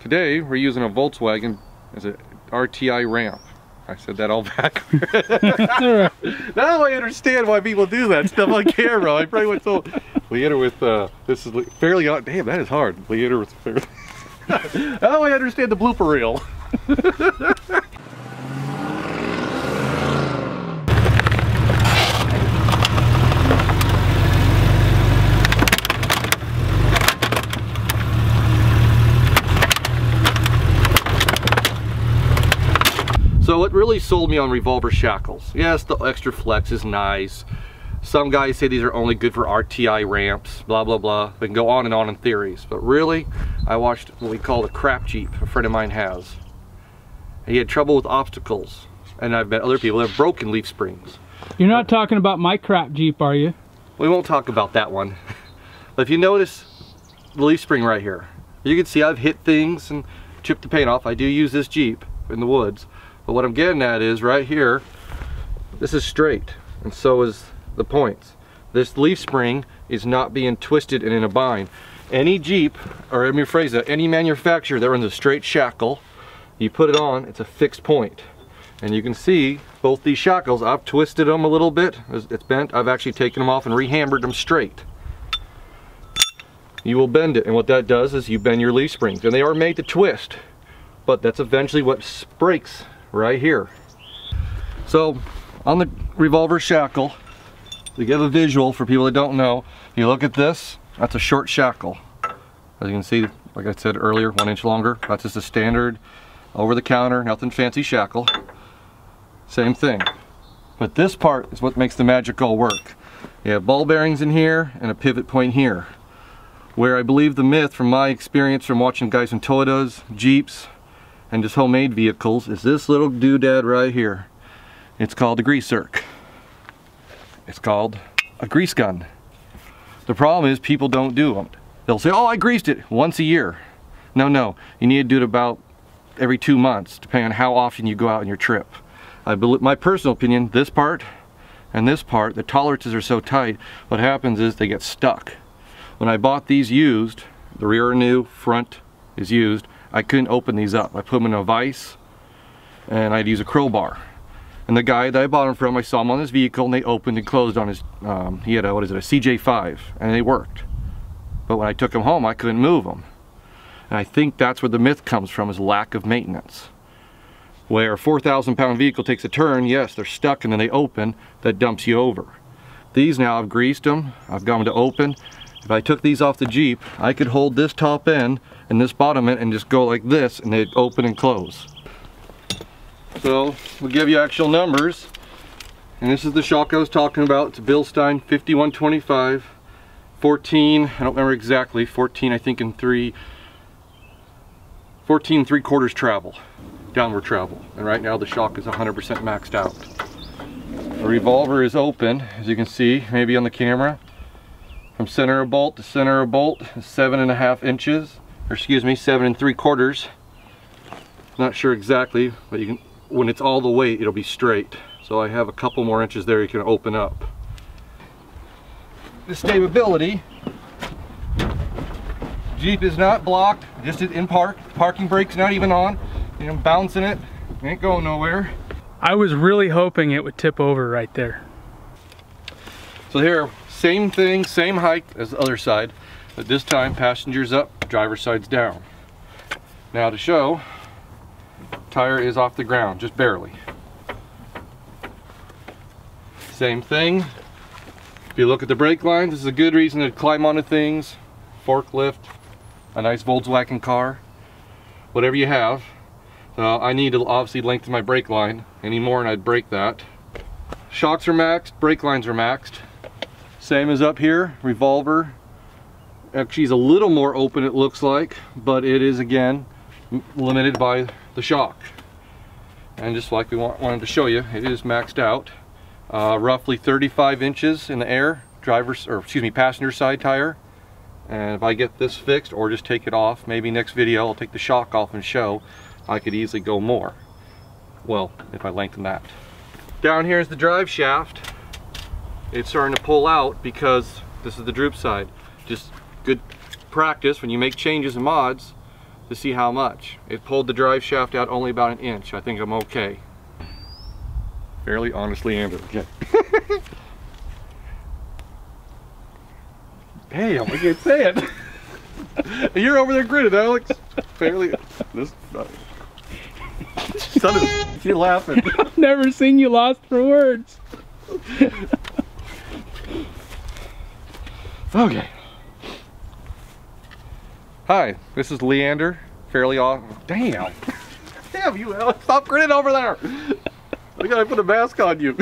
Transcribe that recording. Today we're using a Volkswagen as an RTI ramp. I said that all backwards. Now I understand why people do that stuff on camera. I probably went so. Leader with this is fairly odd. Damn, that is hard. Leader with fairly. Now I understand the blooper reel. So what really sold me on revolver shackles, yes, the extra flex is nice. Some guys say these are only good for RTI ramps, blah, blah, blah. They can go on in theories, but really, I watched what we call the crap Jeep a friend of mine has. He had trouble with obstacles, and I've met other people that have broken leaf springs. You're not talking about my crap Jeep, are you? We won't talk about that one. But if you notice the leaf spring right here, you can see I've hit things and chipped the paint off. I do use this Jeep in the woods. But what I'm getting at is right here, this is straight, and so is the points. This leaf spring is not being twisted and in a bind. Any Jeep, or let me rephrase that, any manufacturer that runs a straight shackle, you put it on, it's a fixed point. And you can see both these shackles, I've twisted them a little bit, it's bent, I've actually taken them off and rehammered them straight. You will bend it, and what that does is you bend your leaf springs, and they are made to twist, but that's eventually what breaks right here. So on the revolver shackle, to give a visual for people that don't know, you look at this, that's a short shackle. As you can see, like I said earlier, 1 inch longer. That's just a standard over-the-counter, nothing fancy shackle. Same thing. But this part is what makes the magic all work. You have ball bearings in here and a pivot point here. Where I believe the myth, from my experience from watching guys in Toyotas, Jeeps, and just homemade vehicles, is this little doodad right here. It's called a grease zerk. It's called a grease gun. The problem is people don't do them. They'll say, oh, I greased it once a year. No, no, you need to do it about every 2 months, depending on how often you go out on your trip. I believe, my personal opinion, this part and this part, the tolerances are so tight, what happens is they get stuck. When I bought these used, the rear are new, front is used, I couldn't open these up. I put them in a vise and I'd use a crowbar. And the guy that I bought them from, I saw him on his vehicle and they opened and closed on his, he had a, what is it, a CJ5, and they worked. But when I took them home, I couldn't move them. And I think that's where the myth comes from, is lack of maintenance. Where a 4,000 pound vehicle takes a turn, yes, they're stuck and then they open, that dumps you over. These now, I've greased them, I've got them to open. If I took these off the Jeep, I could hold this top end and this bottom end and just go like this and they'd open and close. So we'll give you actual numbers, and this is the shock I was talking about. It's a Bilstein 5125, 14, I don't remember exactly, 14 I think in 14 3/4 travel, downward travel, and right now the shock is 100% maxed out. The revolver is open, as you can see maybe on the camera. From center of bolt to center of bolt, 7.5 inches, or excuse me, 7 3/4. Not sure exactly, but you can, when it's all the way, it'll be straight. So I have a couple more inches there you can open up. The stability, Jeep is not blocked, just in park. Parking brake's not even on. And I'm bouncing it, it ain't going nowhere. I was really hoping it would tip over right there. So here, same thing, same height as the other side, but this time passenger's up, driver's side's down. Now to show, tire is off the ground, just barely. Same thing. If you look at the brake lines, this is a good reason to climb onto things. Forklift, a nice Volkswagen car, whatever you have. So I need to obviously lengthen my brake line anymore, and I'd break that. Shocks are maxed, brake lines are maxed. Same as up here, revolver. Actually is a little more open it looks like, but it is again limited by the shock. And just like we wanted to show you, it is maxed out. Roughly 35 inches in the air, passenger side tire. And if I get this fixed or just take it off, maybe next video I'll take the shock off and show, I could easily go more. Well, if I lengthen that. Down here is the drive shaft. It's starting to pull out because this is the droop side. Just good practice when you make changes and mods, to see how much. It pulled the drive shaft out only about an inch. I think I'm okay. Fairly honestly, Andrew. Yeah. Damn, I can't say it. You're over there grinning, Alex. Fairly. This. Son of, you're laughing. I've never seen you lost for words. Okay. Hi, this is Leander. Fairly off. Damn. Damn you, Alex. Stop grinning over there. I gotta put a mask on you.